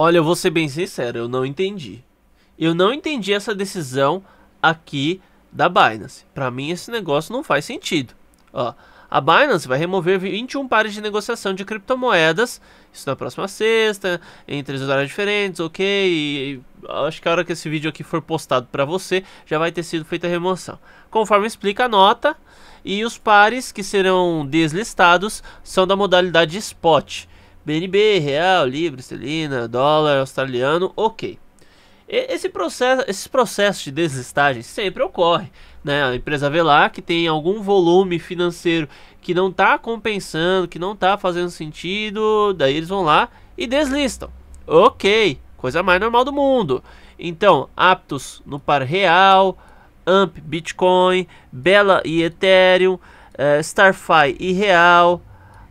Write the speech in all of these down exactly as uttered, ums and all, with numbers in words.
Olha, eu vou ser bem sincero, eu não entendi. Eu não entendi essa decisão aqui da Binance. Para mim, esse negócio não faz sentido. Ó, a Binance vai remover vinte e um pares de negociação de criptomoedas. Isso na próxima sexta, em três horários diferentes, ok? E acho que a hora que esse vídeo aqui for postado para você, já vai ter sido feita a remoção. Conforme explica a nota, e os pares que serão deslistados são da modalidade spot. B N B, real, libra, esterlina, dólar, australiano, ok. Esse processo, esse processo de deslistagem sempre ocorre, né? A empresa vê lá que tem algum volume financeiro que não está compensando, que não está fazendo sentido, daí eles vão lá e deslistam. Ok, coisa mais normal do mundo. Então, Aptos no par real, Amp, Bitcoin, Bella e Ethereum, eh, Starfy e real,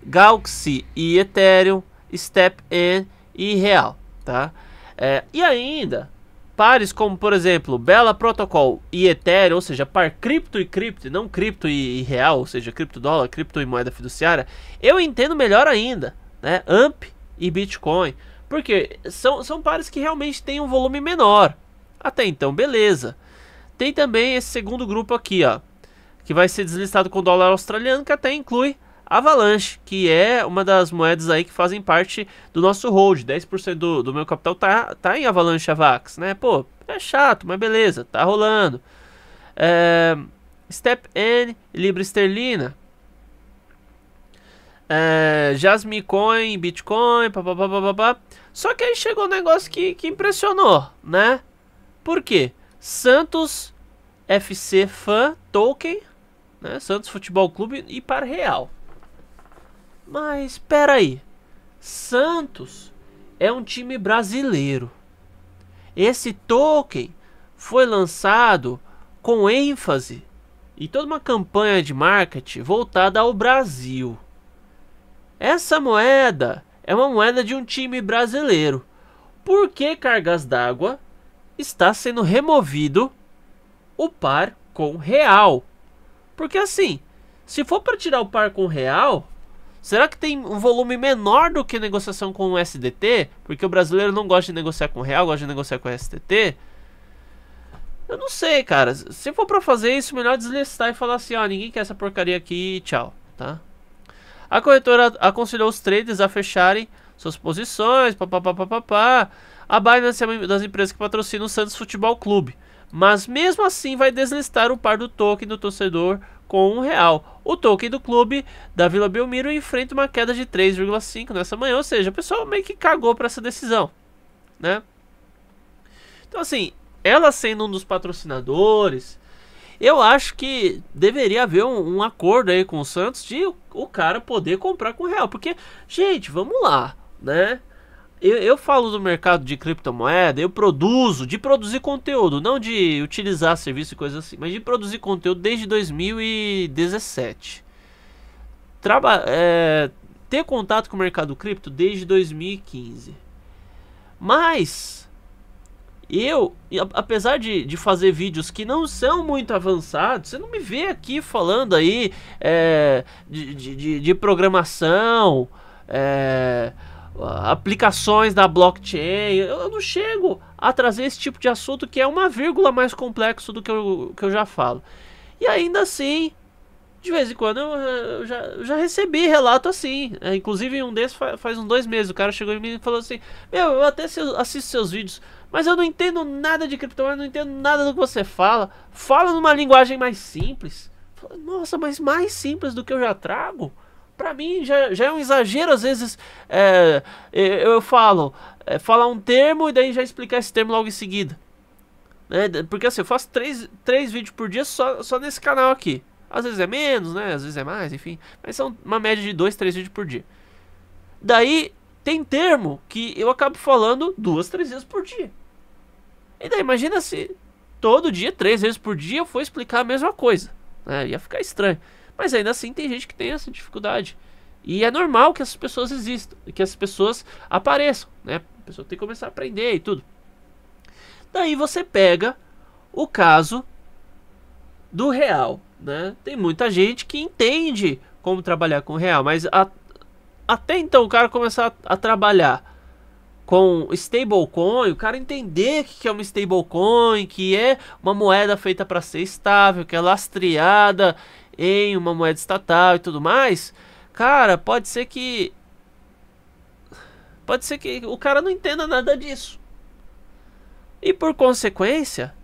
Galaxy e Ethereum, StepN e real, tá? É, e ainda... pares como, por exemplo, Bella Protocol e Ethereum, ou seja, par cripto e cripto, não cripto e, e real, ou seja, cripto dólar, cripto e moeda fiduciária, eu entendo melhor ainda, né? A M P e Bitcoin, porque são, são pares que realmente têm um volume menor. Até então, beleza. Tem também esse segundo grupo aqui, ó, que vai ser deslistado com dólar australiano, que até inclui Avalanche, que é uma das moedas aí que fazem parte do nosso hold. Dez por cento do, do meu capital tá, tá em Avalanche, Avax, né? Pô, é chato, mas beleza, tá rolando. é, StepN, libra esterlina, é, Jasmine Coin, Bitcoin, papapá, papapá. Só que aí chegou um negócio que, que impressionou, né? Por quê? Santos F C Fan Token, né? Santos Futebol Clube e par real. Mas espera aí, Santos é um time brasileiro. Esse token foi lançado com ênfase e toda uma campanha de marketing voltada ao Brasil. Essa moeda é uma moeda de um time brasileiro. Por que cargas d'água está sendo removido o par com real? Porque assim, se for para tirar o par com real... será que tem um volume menor do que negociação com o S D T? Porque o brasileiro não gosta de negociar com o real, gosta de negociar com o S D T. Eu não sei, cara. Se for pra fazer isso, melhor deslistar e falar assim, ó, ninguém quer essa porcaria aqui, tchau, tá? A corretora aconselhou os traders a fecharem suas posições, papapá, papapá. A Binance é uma das empresas que patrocina o Santos Futebol Clube, mas mesmo assim vai deslistar o par do token do torcedor com um real. O token do clube da Vila Belmiro enfrenta uma queda de três vírgula cinco nessa manhã, ou seja, o pessoal meio que cagou para essa decisão, né? Então assim, ela sendo um dos patrocinadores, eu acho que deveria haver um, um acordo aí com o Santos de o, o cara poder comprar com real, porque, gente, vamos lá, né? Eu, eu falo do mercado de criptomoeda, eu produzo, de produzir conteúdo, não de utilizar serviço e coisas assim, mas de produzir conteúdo desde dois mil e dezessete. Traba é, ter contato com o mercado cripto desde dois mil e quinze. Mas, eu, apesar de, de fazer vídeos que não são muito avançados, você não me vê aqui falando aí é, de, de, de programação, é... aplicações da blockchain. Eu não chego a trazer esse tipo de assunto, que é uma vírgula mais complexo do que eu, que eu já falo. E ainda assim, de vez em quando eu, eu, já, eu já recebi relato assim. É, inclusive um desses faz, faz uns dois meses. O cara chegou em mim e falou assim: meu, eu até assisto seus vídeos, mas eu não entendo nada de criptomoeda, não entendo nada do que você fala. Fala numa linguagem mais simples. Nossa, mas mais simples do que eu já trago? Pra mim já, já é um exagero, às vezes é, eu, eu falo, é, falar um termo e daí já explicar esse termo logo em seguida, né? Porque assim, eu faço três, três vídeos por dia só, só nesse canal aqui. Às vezes é menos, né? Às vezes é mais, enfim. Mas são uma média de dois, três vídeos por dia. Daí tem termo que eu acabo falando duas, três vezes por dia. E daí imagina se todo dia, três vezes por dia, eu for explicar a mesma coisa, né? Ia ficar estranho. Mas ainda assim tem gente que tem essa dificuldade. E é normal que essas pessoas existam, que essas pessoas apareçam, né? A pessoa tem que começar a aprender e tudo. Daí você pega o caso do real, né? Tem muita gente que entende como trabalhar com real, mas a, até então o cara começar a, a trabalhar com stablecoin, o cara entender que é uma stablecoin, que é uma moeda feita para ser estável, que é lastreada em uma moeda estatal e tudo mais, cara, pode ser que pode ser que o cara não entenda nada disso. E por consequência,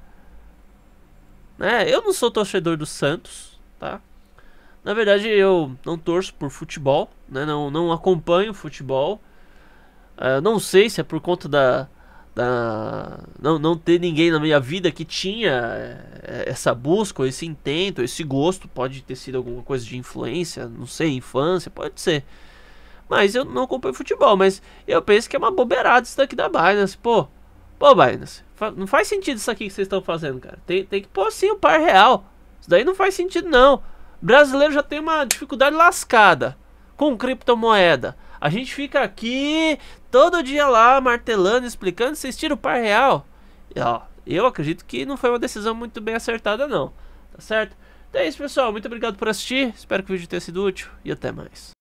né, eu não sou torcedor do Santos, tá? Na verdade, eu não torço por futebol, né, não, não acompanho futebol. Uh, não sei se é por conta da, da não, não ter ninguém na minha vida que tinha essa busca, esse intento, esse gosto. Pode ter sido alguma coisa de influência, não sei, infância, pode ser. Mas eu não acompanho futebol, mas eu penso que é uma bobeirada isso daqui da Binance. Pô, pô Binance, não faz sentido isso aqui que vocês estão fazendo, cara. Tem, tem que pôr sim o par real. Isso daí não faz sentido não. O brasileiro já tem uma dificuldade lascada com criptomoeda. A gente fica aqui todo dia lá martelando, explicando, vocês tiram o par real. E, ó, eu acredito que não foi uma decisão muito bem acertada não, tá certo? Então é isso, pessoal, muito obrigado por assistir, espero que o vídeo tenha sido útil e até mais.